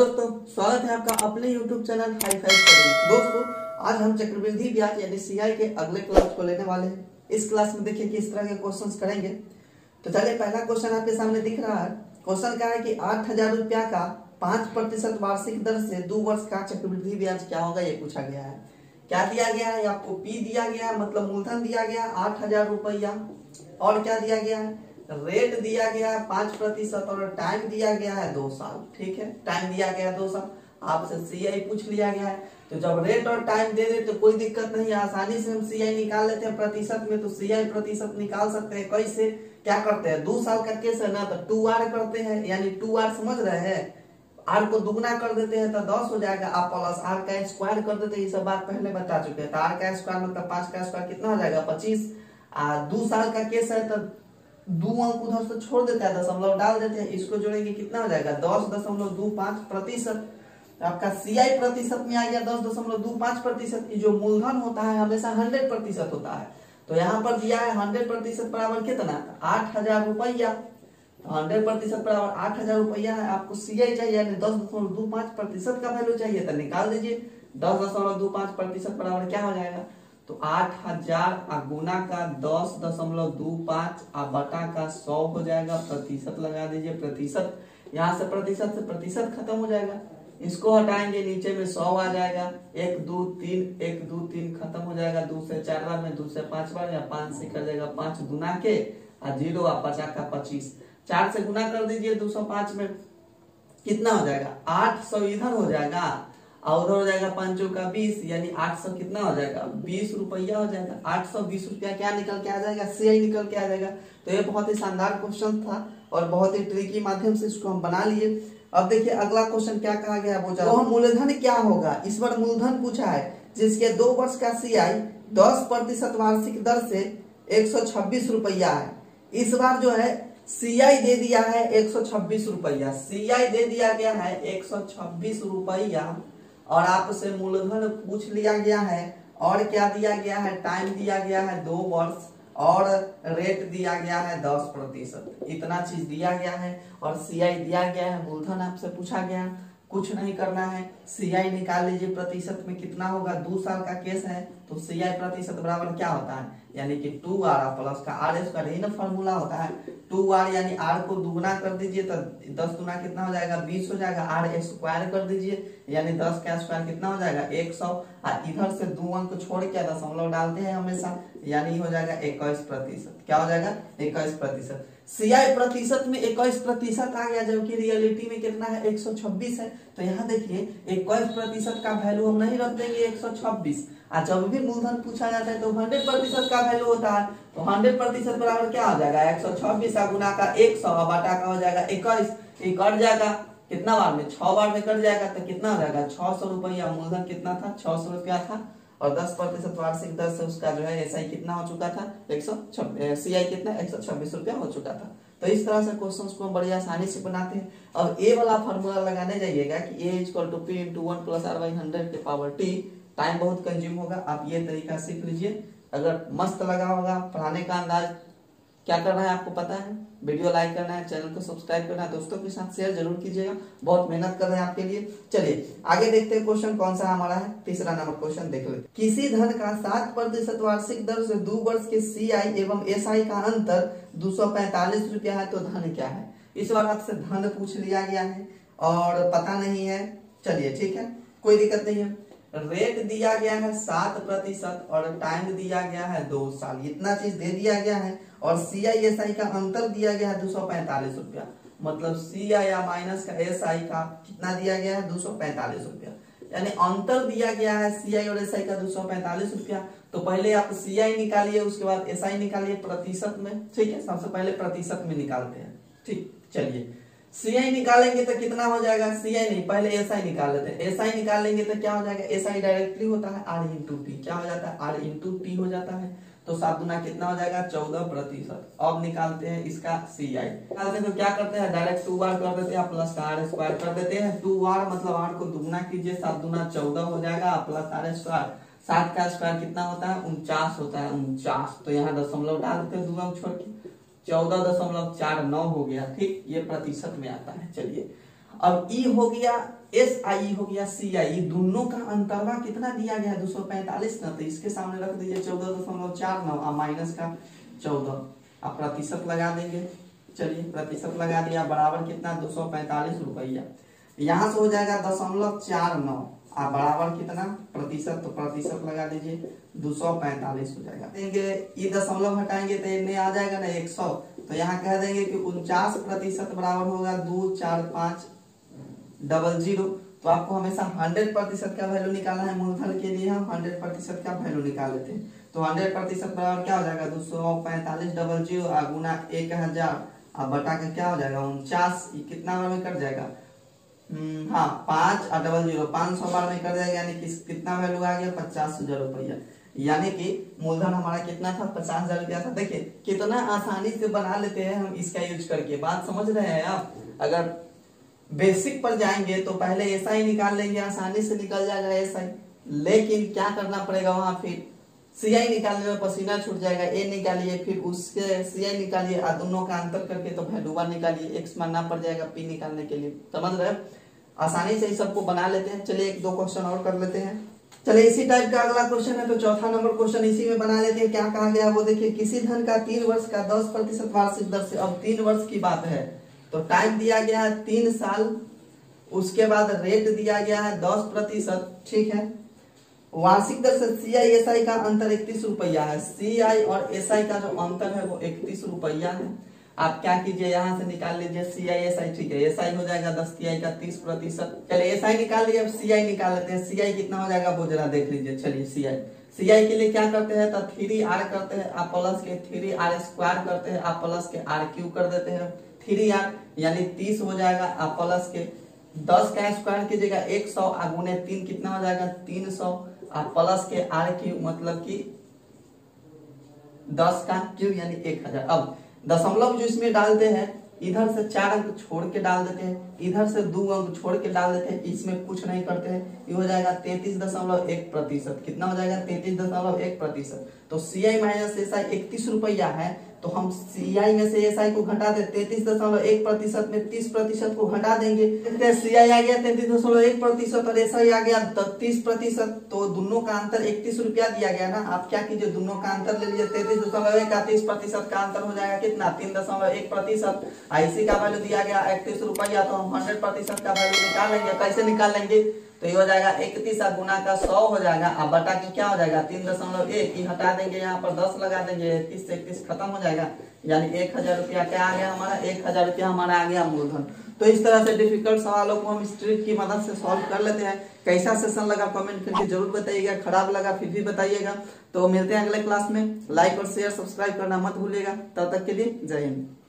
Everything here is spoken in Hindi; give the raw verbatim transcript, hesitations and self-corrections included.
हेलो दोस्तों, स्वागत है आपका अपने YouTube चैनल हाईफाईस्टडी। दोस्तों, आज हम चक्रवृद्धि ब्याज यानी सीआई के अगले क्लास को लेने वाले हैं। इस क्लास में देखिए किस तरह के क्वेश्चंस करेंगे। तो चलिए, पहला क्वेश्चन आपके सामने दिख रहा है। क्वेश्चन क्या है कि आठ हजार रुपया का पांच प्रतिशत वार्षिक दर से दो वर्ष का चक्रवृद्धि ब्याज क्या होगा, ये पूछा गया है। क्या दिया गया है आपको? पी दिया गया मतलब मूलधन दिया गया आठ हजार रुपया, और क्या दिया गया है? रेट दिया गया है पांच प्रतिशत और टाइम दिया गया है दो साल। ठीक है, टाइम दिया गया है दो साल। आपसे सीआई पूछ लिया गया है, तो जब रेट और टाइम दे दे तो कोई दिक्कत नहीं, आसानी से हम सीआई निकाल लेते हैं प्रतिशत में। तो सीआई प्रतिशत निकाल सकते हैं कैसे? क्या करते हैं, दो साल का केस है ना, तो टू आर करते हैं, यानी टू आर समझ रहे हैं, आर को दुगना कर देते हैं तो दस हो जाएगा, आप प्लस आर का स्क्वायर कर देते हैं। ये सब बात पहले बता चुके हैं। तो आर का स्क्वायर मतलब पांच का स्क्वायर कितना हो जाएगा, पच्चीस। दो साल का केस है तो दो अंक उधर से छोड़ देता है, दशमलव डाल देते हैं, इसको जोड़ेंगे कितना हो जाएगा, दस दशमलव दो पांच प्रतिशत। आपका सीआई प्रतिशत में आ गया दस दशमलव दो पांच प्रतिशत। जो मूलधन होता है हमेशा हंड्रेड प्रतिशत होता है, तो यहाँ पर दिया है हंड्रेड प्रतिशत बराबर कितना, आठ हजार रुपया। हंड्रेड प्रतिशत बराबर आठ हजार रुपया है। आपको सीआई चाहिए दस दशमलव दो पांच प्रतिशत का वैल्यू चाहिए तो निकाल दीजिए। दस दशमलव दो पांच प्रतिशत बराबर क्या हो जाएगा, तो आठ हजार गुना का दस दशमलव दो पांच आ बटा का सौ हो जाएगा। प्रतिशत लगा दीजिए, प्रतिशत यहाँ से प्रतिशत से प्रतिशत खत्म हो जाएगा, इसको हटाएंगे, नीचे में सौ आ जाएगा। एक दो तीन, एक दो तीन खत्म हो जाएगा, दो से चार बार में, दो से पांच बार, या पांच से कर जाएगा पांच गुना के आ जीरो आ पचास का पच्चीस, चार से गुना कर दीजिए दो सौ पांच में, कितना हो जाएगा आठ सौ, इधर हो जाएगा और हो जाएगा पांचों का बीस, यानी आठ सौ कितना हो जाएगा, बीस रुपया हो जाएगा। आठ सौ बीस रुपया क्या निकल के आ जाएगा, सीआई निकल के आ जाएगा। तो ये बहुत ही शानदार क्वेश्चन था और बहुत ही ट्रिकी माध्यम से इसको हम बना लिए। अब देखिए अगला क्वेश्चन क्या कहा गया है, वो मूलधन क्या होगा। इस बार मूलधन पूछा है, जिसके दो वर्ष का सीआई दस प्रतिशत वार्षिक दर से एक सौ छब्बीस रुपया है। इस बार जो है सीआई दे दिया है एक सौ छब्बीस रुपया, सीआई दे दिया गया है एक सौ छब्बीस रुपया, और आपसे मूलधन पूछ लिया गया है, और क्या दिया गया है, टाइम दिया गया है दो वर्ष, और रेट दिया गया है दस प्रतिशत। इतना चीज दिया गया है और सीआई दिया गया है, मूलधन आपसे पूछा गया, कुछ नहीं करना है। सीआई निकाल लीजिए प्रतिशत में कितना होगा, दो साल का केस है तो सीआई प्रतिशत बराबर क्या होता है, यानी कि टू आर प्लस का आर स्क्वायर, यही ना फॉर्मूला होता है। टू आर यानी आर को दुगुना कर दीजिए तो दस गुना कितना हो जाएगा, बीस हो जाएगा, आर स्क्वायर कर दीजिए यानी दस का स्क्वायर कितना हो जाएगा, एक सौ, और इधर से दो अंक छोड़ के दशमलव डालते हैं हमेशा, यानी हो जाएगा इक्कीस प्रतिशत। क्या हो जाएगा, इक्कीस प्रतिशत। सीआई प्रतिशत में इक्कीस प्रतिशत आ गया, जबकि रियलिटी में कितना है, एक सौ छब्बीस है। तो यहाँ देखिए इक्कीस प्रतिशत का वैल्यू हम नहीं रख देंगे एक सौ छब्बीस। और जब भी मूलधन पूछा जाता है तो हंड्रेड प्रतिशत का वैल्यू होता है, तो हंड्रेड प्रतिशत बराबर क्या हो जाएगा, एक सौ छब्बीस गुना का एक सौ बटा का हो जाएगा इक्कीस। ये कट जाएगा कितना बार में, छह बार में कट जाएगा, तो कितना हो जाएगा छह सौ रुपया। मूलधन कितना था, छह सौ रुपया था, और दस प्रतिशत वार्षिक दर से उसका जो है एसआई कितना हो चुका था, एक सौ छब्बीस, सीआई कितना एक सौ छब्बीस रुपया हो चुका था। तो इस तरह से क्वेश्चंस को हम बड़ी आसानी से बनाते हैं। और ए वाला फॉर्मूला लगाने जाइएगा कि A equal to P into one plus R by hundred के पावर टी। टाइम बहुत कंज्यूम होगा, आप ये तरीका सीख लीजिए। अगर मस्त लगा होगा, पढ़ाने का अंदाज क्या करना है आपको पता है, वीडियो लाइक करना है, चैनल को सब्सक्राइब करना है, दोस्तों के साथ शेयर जरूर कीजिएगा, बहुत मेहनत कर रहे हैं आपके लिए। चलिए आगे देखते हैं क्वेश्चन कौन सा हमारा है। तीसरा नंबर क्वेश्चन देख लेते हैं। किसी धन का सात प्रतिशत वार्षिक दर से दो वर्ष के सीआई एवं एसआई का अंतर दो सौ पैंतालीस रुपया है, तो धन क्या है। इस बार आपसे धन पूछ लिया गया है और पता नहीं है, चलिए ठीक है, कोई दिक्कत नहीं है। रेट दिया गया है सात प्रतिशत और टाइम दिया गया है दो साल, इतना चीज दे दिया गया है, और सीआई एसआई का अंतर दिया गया है दो सौ पैंतालीस रुपया, मतलब सीआई माइनस का एसआई का कितना दिया गया है, दो सौ पैंतालीस रुपया, यानी अंतर दिया गया है सीआई और एसआई का दो सौ पैंतालीस रुपया। तो पहले आप सीआई निकालिए, उसके बाद एसआई निकालिए प्रतिशत में, ठीक है, सबसे पहले प्रतिशत में निकालते हैं। ठीक, चलिए सीआई निकालेंगे तो कितना हो जाएगा, सीआई नहीं, पहले एसआई निकाल लेते हैं। एसआई निकालेंगे तो क्या हो जाएगा, एसआई डायरेक्टली होता है आर इंटू टी, क्या हो जाता है, आर इंटू टी हो जाता है। तो सात गुना कितना हो जाएगा, चौदह प्रतिशत। अब निकालते हैं इसका सीआई, निकालते हैं तो क्या करते हैं, डायरेक्ट टू आर कर देते हैं प्लस का आर स्क्वायर कर देते हैं। टू आर मतलब आर को दुगुना कीजिए, सात दुना चौदह हो जाएगा, प्लस आर स्क्वायर, सात का स्क्वायर कितना होता है, उनचास होता है, उनचास। तो यहाँ दशमलव डाल देते हैं दुगम छोड़ के, चौदह दशमलव चार नौ हो गया, ठीक, ये प्रतिशत में आता है। चलिए अब ई हो गया एस आई हो गया सी आई, दोनों का अंतरवा कितना दिया गया है दो सौ पैंतालीस ना, तो इसके सामने रख दीजिए चौदह दशमलव चार नौ और माइनस का चौदह आप प्रतिशत लगा देंगे। चलिए प्रतिशत लगा दिया बराबर कितना दो सौ पैंतालीस रुपया, यहाँ से हो जाएगा दशमलव चार नौ आप बराबर कितना प्रतिशत, तो प्रतिशत लगा दीजिए दो सौ पैंतालीस हो जाएगा। देंगे ये दशमलव हटाएंगे तो इनमें आ जाएगा ना एक सौ, तो यहाँ कह देंगे कि उनचास प्रतिशत बराबर होगा दो चार पाँच डबल जीरो। तो आपको हमेशा हंड्रेड प्रतिशत का वैल्यू निकालना है, मूलधन के लिए हम हंड्रेड प्रतिशत का वैल्यू निकाल लेते हैं। तो हंड्रेड प्रतिशत बराबर क्या हो जाएगा दो सौ पैंतालीस डबल जीरो और गुना एक हजार अब बटा के क्या हो जाएगा उनचास, कितना बार में कर जाएगा हाँ पाँच और डबल जीरो पाँच सौ बार में कर जाएगा, यानी कि कितना वैल्यू आ गया पचास हजार रुपया, यानी कि मूलधन हमारा कितना था पचास हजार रुपया था। देखिए कितना आसानी से बना लेते हैं हम इसका यूज करके, बात समझ रहे हैं आप। अगर बेसिक पर जाएंगे तो पहले ऐसा ही निकाल लेंगे, आसानी से निकल जाएगा ऐसा ही, लेकिन क्या करना पड़ेगा वहां फिर सी आई निकालने में पसीना छूट जाएगा। ए निकालिए फिर उसके सी आई निकालिए और दोनों का अंतर करके तो भैडुबा निकालिए, एक्स मानना पड़ जाएगा पी निकालने के लिए। समझ रहे आसानी से ही सबको बना लेते हैं। चलिए एक दो क्वेश्चन और कर लेते हैं। चलिए इसी टाइप का अगला क्वेश्चन है तो चौथा नंबर क्वेश्चन इसी में बना लेते हैं। क्या कहा गया वो देखिए, किसी धन का तीन वर्ष का दस प्रतिशत वार्षिक दर से, अब तीन वर्ष की बात है तो टाइम दिया गया है तीन साल, उसके बाद रेट दिया गया है दस प्रतिशत ठीक है। वार्षिक दर से सी आई एस आई का अंतर इकतीस रुपया है, सी आई और एस आई का जो अंतर है वो इकतीस रुपया है। आप क्या कीजिए यहाँ से निकाल लीजिए सी आई एस आई ठीक है, एस आई हो जाएगा दस सी आई का तीस प्रतिशत। चलिए एस आई निकाल लीजिए, अब सी आई निकाल लेते हैं। सी आई कितना हो जाएगा वो जरा देख लीजिए। चलिए सी आई सी आई के लिए क्या करते हैं तो थ्री आर करते हैं आप प्लस के थ्री आर स्क्वायर करते हैं आप प्लस के आर क्यू कर देते हैं, थ्री आर यानी तीस हो जाएगा आप प्लस के दस का स्क्वायर कीजिएगा एक सौ गुने तीन कितना हो जाएगा तीन सौ आप प्लस के आर क्यू मतलब कि दस का क्यू यानी एक हजार। अब दशमलव जो इसमें डालते हैं इधर से चार अंक छोड़ के डाल देते हैं, इधर से दो अंक छोड़ के डाल देते हैं, इसमें कुछ नहीं करते हैं। ये हो जाएगा तैतीस दशमलव एक प्रतिशत, कितना हो जाएगा तैतीस दशमलव एक प्रतिशत। तो सी आई माइनस एस आई इकतीस रुपया है, तो हम सी आई में से एस आई को घटा दे तैतीस दशमलव एक प्रतिशत में तीस प्रतिशत को घटा देंगे। सी आई आ गया तैतीस दशमलव एक प्रतिशत और एस आई आ गया तीस प्रतिशत, तो दोनों का अंतर इकतीस रुपया दिया गया ना। आप क्या कीजिए दोनों का अंतर ले लीजिए, तैतीस दशमलव एक का तीस प्रतिशत का अंतर हो जाएगा कितना तीन दशमलव एक प्रतिशत, आईसी का वैल्यू दिया गया इकतीस रुपया, तो हम हंड्रेड प्रतिशत का वैल्यू निकाल लेंगे। कैसे निकाल लेंगे तो ये हो जाएगा इकतीस गुना का सौ हो जाएगा अब बटा के क्या हो जाएगा तीन दशमलव एक की हटा देंगे, यहाँ पर दस लगा देंगे, तीस से इकतीस खत्म हो जाएगा यानी एक हजार रुपया क्या आ गया हमारा, एक हजार रुपया हमारा आ गया मूलधन। तो इस तरह से डिफिकल्ट सवालों को हम इस ट्रिक की मदद से सॉल्व कर लेते हैं। कैसा सेशन लगा कमेंट करके जरूर बताइएगा, खराब लगा फिर भी बताइएगा। तो मिलते हैं अगले क्लास में, लाइक और शेयर सब्सक्राइब करना मत भूलिएगा। तब तक के लिए जय हिंद।